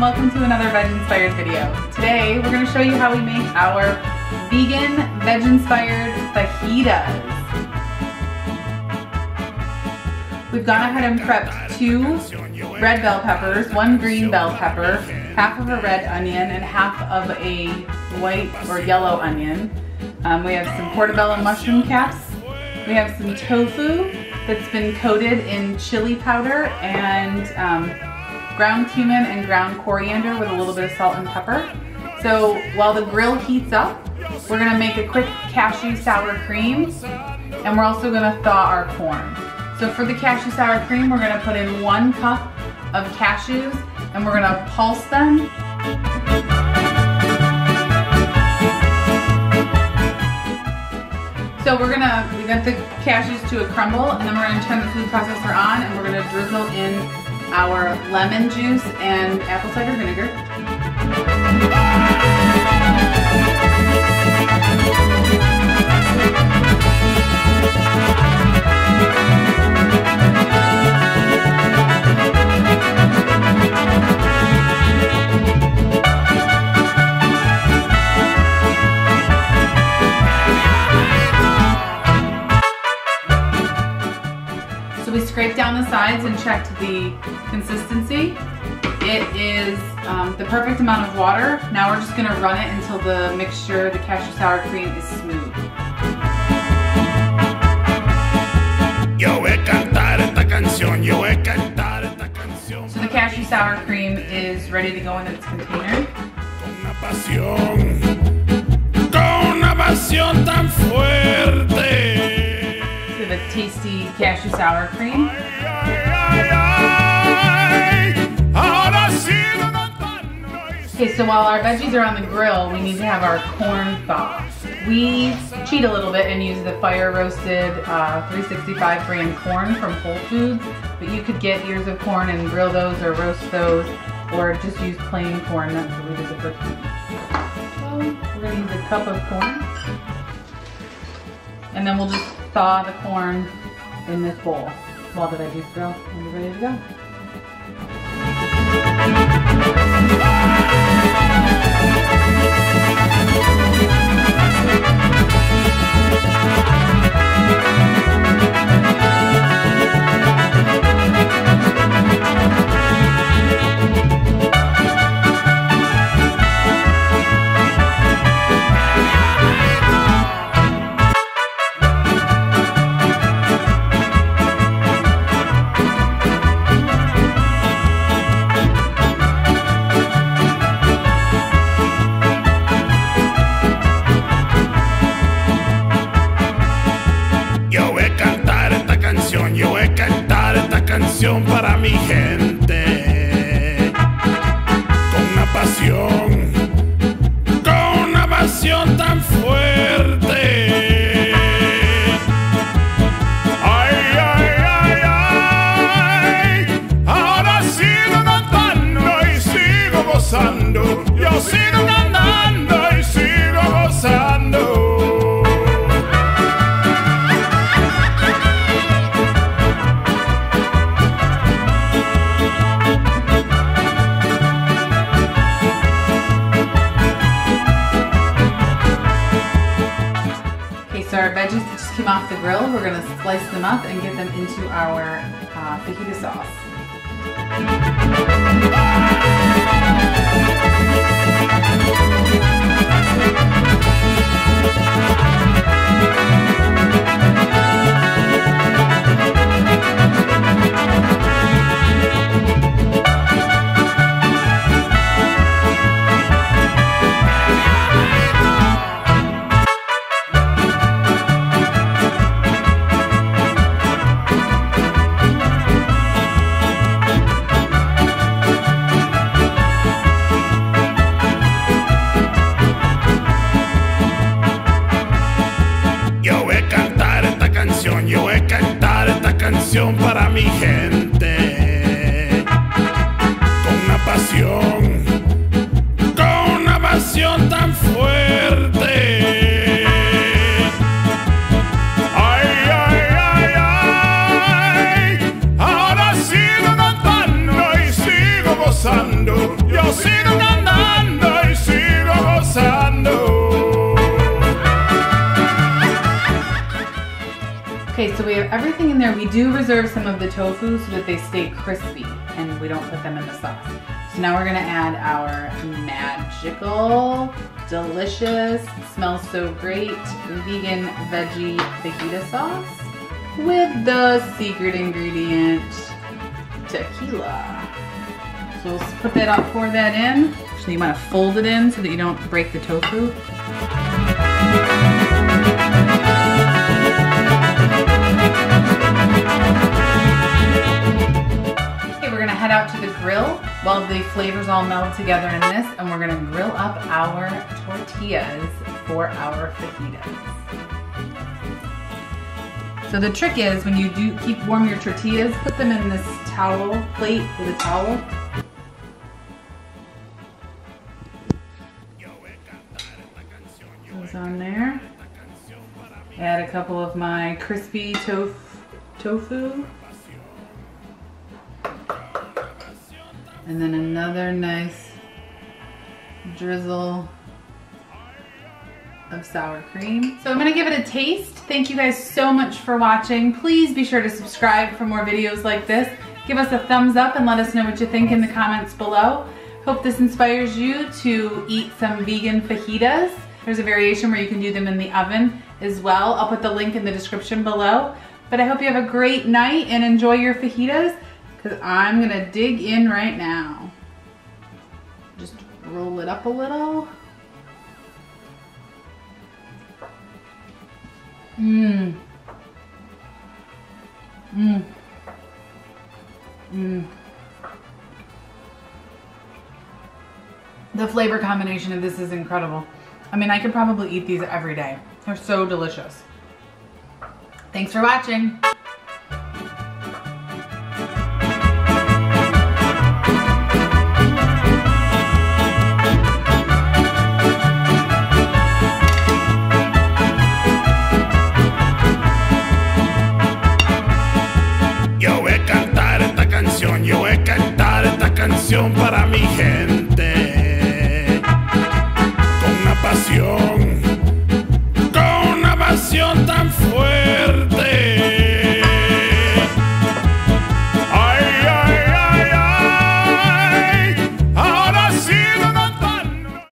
and welcome to another Veg-Inspired video. Today we're going to show you how we make our vegan Veg-Inspired fajitas. We've gone ahead and prepped 2 red bell peppers, 1 green bell pepper, half of a red onion, and half of a white or yellow onion. We have some portobello mushroom caps. We have some tofu that's been coated in chili powder and ground cumin and ground coriander with a little bit of salt and pepper. So while the grill heats up, we're gonna make a quick cashew sour cream, and we're also gonna thaw our corn. So for the cashew sour cream, we're gonna put in 1 cup of cashews and we're gonna pulse them. So we got the cashews to a crumble, and then we're gonna turn the food processor on and we're gonna drizzle in our lemon juice and apple cider vinegar. So we scraped down the sides and checked the consistency. It is the perfect amount of water. Now we're just gonna run it until the mixture, the cashew sour cream, is smooth. So the cashew sour cream is ready to go in its container. The tasty cashew sour cream. Okay, so while our veggies are on the grill, we need to have our corn thaw. We cheat a little bit and use the fire roasted 365 brand corn from Whole Foods, but you could get ears of corn and grill those or roast those, or just use plain corn. That's what we did the first time. So we're gonna use a cup of corn, and then we'll just thaw the corn in this bowl while the veggies grill, and we're ready to go. Para mi gente, con una pasión tan fuerte. Ay, ay, ay, ay. Ahora sigo cantando y sigo gozando. Yo sigo cantando y sigo gozando. So our veggies that just came off the grill, we're going to slice them up and get them into our fajita sauce. Yo voy a cantar esta canción para mi gente, con una pasión tan fuerte. Ay, ay, ay, ay, ahora sigo cantando y sigo gozando. Yo Okay, so we have everything in there. We do reserve some of the tofu so that they stay crispy and we don't put them in the sauce. So now we're gonna add our magical, delicious, smells so great, vegan veggie fajita sauce with the secret ingredient, tequila. So we'll put that up, pour that in. Actually, you wanna fold it in so that you don't break the tofu. Head out to the grill while the flavors all meld together in this, and we're gonna grill up our tortillas for our fajitas. So the trick is, when you do keep warm your tortillas, put them in this towel plate with a towel. Goes on there. Add a couple of my crispy tofu. And then another nice drizzle of sour cream. So I'm gonna give it a taste. Thank you guys so much for watching. Please be sure to subscribe for more videos like this. Give us a thumbs up and let us know what you think in the comments below. Hope this inspires you to eat some vegan fajitas. There's a variation where you can do them in the oven as well. I'll put the link in the description below. But I hope you have a great night and enjoy your fajitas, because I'm gonna dig in right now. Just roll it up a little. Mmm. Mmm. Mmm. The flavor combination of this is incredible. I mean, I could probably eat these every day. They're so delicious. Thanks for watching. Yo voy a cantar esta canción para mi gente.